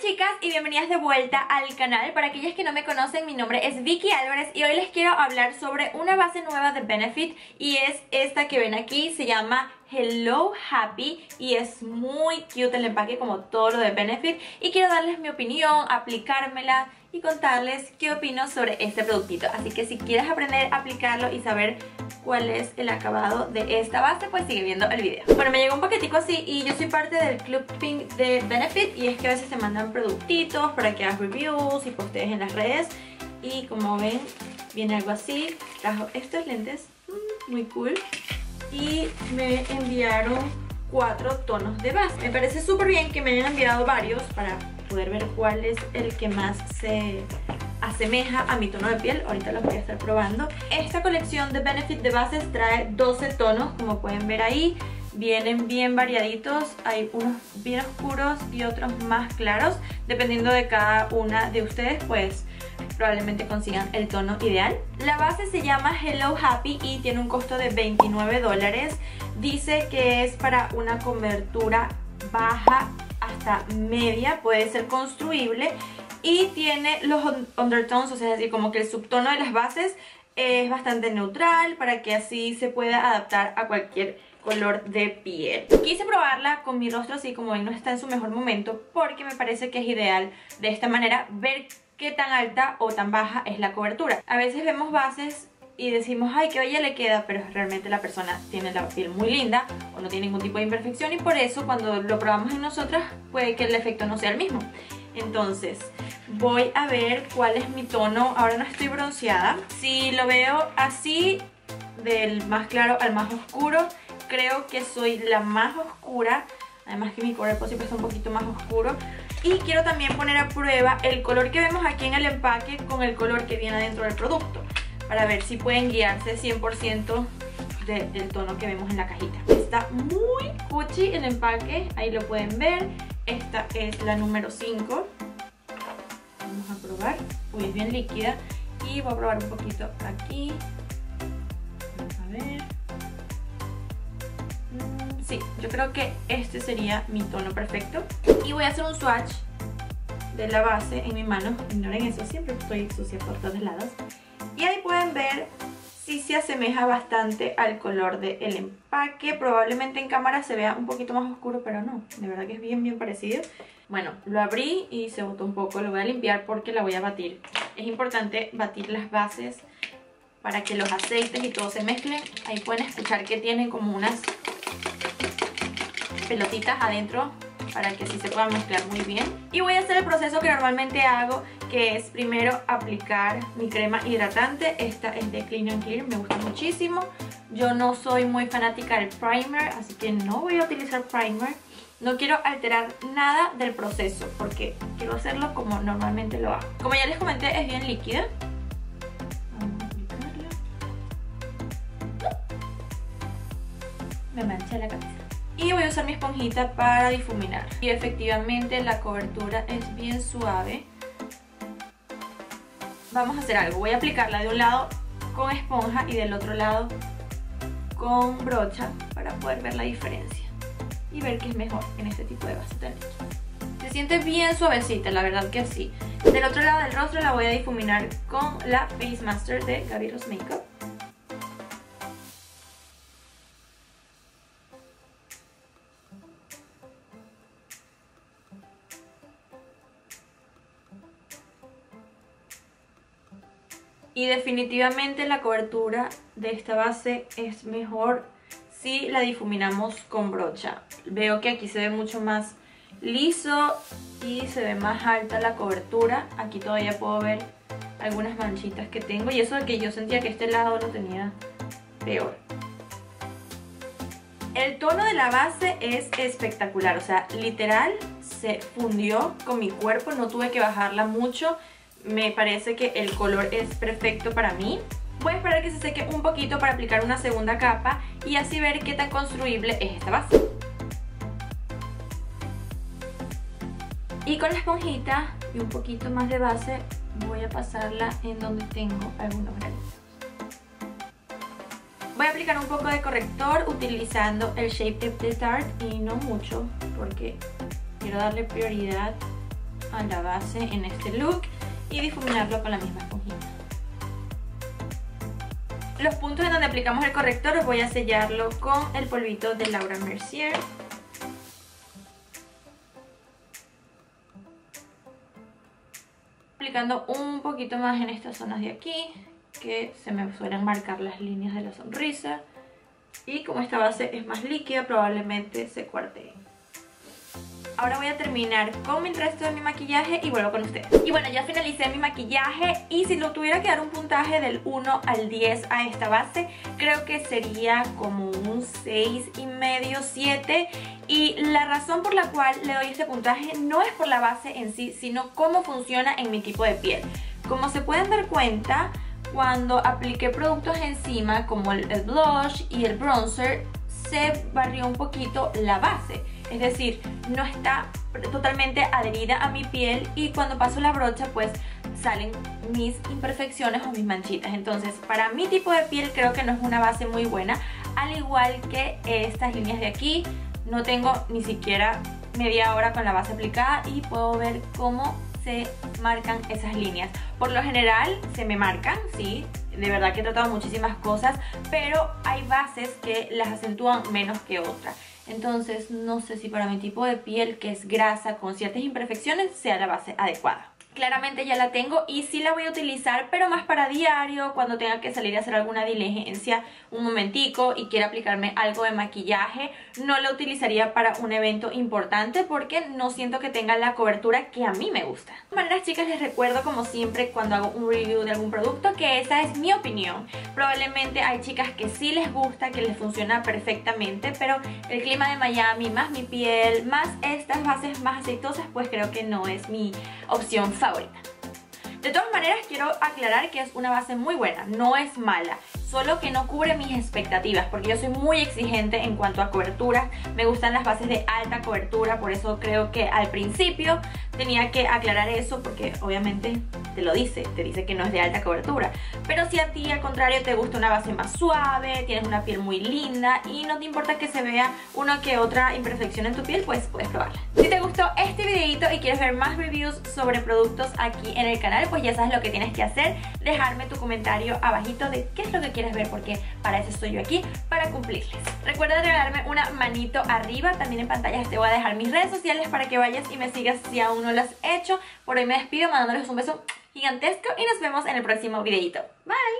Chicas, y bienvenidas de vuelta al canal. Para aquellas que no me conocen, mi nombre es Vicky Álvarez y hoy les quiero hablar sobre una base nueva de Benefit, y es esta que ven aquí, se llama Hello Happy y es muy cute el empaque, como todo lo de Benefit, y quiero darles mi opinión, aplicármela y contarles qué opino sobre este productito. Así que si quieres aprender a aplicarlo y saber cuál es el acabado de esta base, pues sigue viendo el video. Bueno, me llegó un paquetico así y yo soy parte del Club Pink de Benefit, y es que a veces te mandan productitos para que hagas reviews y postees en las redes, y como ven viene algo así. Trajo estos lentes, muy cool, y me enviaron 4 tonos de base. Me parece súper bien que me hayan enviado varios para poder ver cuál es el que más se asemeja a mi tono de piel. Ahorita los voy a estar probando. Esta colección de Benefit de bases trae 12 tonos, como pueden ver ahí. Vienen bien variaditos, hay unos bien oscuros y otros más claros. Dependiendo de cada una de ustedes, pues probablemente consigan el tono ideal. La base se llama Hello Happy y tiene un costo de $29. Dice que es para una cobertura baja hasta media, puede ser construible, y tiene los undertones, o sea, es decir, como que el subtono de las bases es bastante neutral para que así se pueda adaptar a cualquier color de piel. Quise probarla con mi rostro así, como ven no está en su mejor momento, porque me parece que es ideal de esta manera ver qué tan alta o tan baja es la cobertura. A veces vemos bases y decimos, ay, qué bella le queda, pero realmente la persona tiene la piel muy linda o no tiene ningún tipo de imperfección, y por eso cuando lo probamos en nosotras puede que el efecto no sea el mismo. Entonces voy a ver cuál es mi tono. Ahora no estoy bronceada. Si lo veo así, del más claro al más oscuro, creo que soy la más oscura. Además que mi cuerpo siempre está un poquito más oscuro. Y quiero también poner a prueba el color que vemos aquí en el empaque con el color que viene adentro del producto, para ver si pueden guiarse 100% del tono que vemos en la cajita. Está muy cuchi el empaque, ahí lo pueden ver. Esta es la número 5. Vamos a probar. Uy, es bien líquida. Y voy a probar un poquito aquí. Vamos a ver. Sí, yo creo que este sería mi tono perfecto. Y voy a hacer un swatch de la base en mi mano. Ignoren eso, siempre estoy sucia por todos lados. Y ahí pueden ver si se asemeja bastante al color del empaque. Probablemente en cámara se vea un poquito más oscuro, pero no, de verdad que es bien bien parecido. Bueno, lo abrí y se botó un poco. Lo voy a limpiar porque la voy a batir. Es importante batir las bases para que los aceites y todo se mezclen. Ahí pueden escuchar que tienen como unas pelotitas adentro, para que así se pueda mezclar muy bien. Y voy a hacer el proceso que normalmente hago, que es primero aplicar mi crema hidratante. Esta es de Clean & Clear, me gusta muchísimo. Yo no soy muy fanática del primer, así que no voy a utilizar primer. No quiero alterar nada del proceso porque quiero hacerlo como normalmente lo hago. Como ya les comenté, es bien líquida. Vamos a aplicarla. Me manché la cabeza. Y voy a usar mi esponjita para difuminar. Y efectivamente la cobertura es bien suave. Vamos a hacer algo. Voy a aplicarla de un lado con esponja y del otro lado con brocha, para poder ver la diferencia y ver qué es mejor en este tipo de base tan líquida. Se siente bien suavecita, la verdad que sí. Del otro lado del rostro la voy a difuminar con la Face Master de Gaviro's Makeup. Y definitivamente la cobertura de esta base es mejor si la difuminamos con brocha. Veo que aquí se ve mucho más liso y se ve más alta la cobertura. Aquí todavía puedo ver algunas manchitas que tengo, y eso de que yo sentía que este lado lo tenía peor. El tono de la base es espectacular, o sea, literal se fundió con mi cuerpo, no tuve que bajarla mucho. Me parece que el color es perfecto para mí. Voy a esperar que se seque un poquito para aplicar una segunda capa y así ver qué tan construible es esta base. Y con la esponjita y un poquito más de base voy a pasarla en donde tengo algunos granitos. Voy a aplicar un poco de corrector utilizando el Shape Tape de Tarte, y no mucho porque quiero darle prioridad a la base en este look y difuminarlo con la misma esponjita. Los puntos en donde aplicamos el corrector los voy a sellarlo con el polvito de Laura Mercier. Aplicando un poquito más en estas zonas de aquí, que se me suelen marcar las líneas de la sonrisa. Y como esta base es más líquida, probablemente se cuartee. Ahora voy a terminar con el resto de mi maquillaje y vuelvo con ustedes. Y bueno, ya finalicé mi maquillaje y si lo tuviera que dar un puntaje del 1 al 10 a esta base, creo que sería como un 6,5, 7. Y la razón por la cual le doy este puntaje no es por la base en sí, sino cómo funciona en mi tipo de piel. Como se pueden dar cuenta, cuando apliqué productos encima como el blush y el bronzer, se barrió un poquito la base, es decir, no está totalmente adherida a mi piel y cuando paso la brocha pues salen mis imperfecciones o mis manchitas. Entonces, para mi tipo de piel creo que no es una base muy buena, al igual que estas líneas de aquí. No tengo ni siquiera media hora con la base aplicada y puedo ver cómo se marcan esas líneas. Por lo general se me marcan, sí, de verdad que he tratado muchísimas cosas, pero hay bases que las acentúan menos que otras. Entonces no sé si para mi tipo de piel, que es grasa con ciertas imperfecciones, sea la base adecuada. Claramente ya la tengo y sí la voy a utilizar, pero más para diario, cuando tenga que salir a hacer alguna diligencia un momentico y quiera aplicarme algo de maquillaje. No la utilizaría para un evento importante porque no siento que tenga la cobertura que a mí me gusta. De todas maneras, chicas, les recuerdo como siempre cuando hago un review de algún producto que esa es mi opinión. Probablemente hay chicas que sí les gusta, que les funciona perfectamente, pero el clima de Miami, más mi piel, más estas bases más aceitosas, pues creo que no es mi opción favorita. De todas maneras, quiero aclarar que es una base muy buena, no es mala, solo que no cubre mis expectativas porque yo soy muy exigente en cuanto a coberturas. Me gustan las bases de alta cobertura, por eso creo que al principio tenía que aclarar eso, porque obviamente te lo dice, te dice que no es de alta cobertura. Pero si a ti al contrario te gusta una base más suave, tienes una piel muy linda y no te importa que se vea una que otra imperfección en tu piel, pues puedes probarla. Si te gustó este videito y quieres ver más reviews sobre productos aquí en el canal, pues ya sabes lo que tienes que hacer: dejarme tu comentario abajito de qué es lo que quieres ver, porque para eso estoy yo aquí, para cumplirles. Recuerda regalarme una manito arriba. También en pantallas te voy a dejar mis redes sociales para que vayas y me sigas si aún no lo has hecho. Por hoy me despido mandándoles un beso gigantesco y nos vemos en el próximo videito. Bye.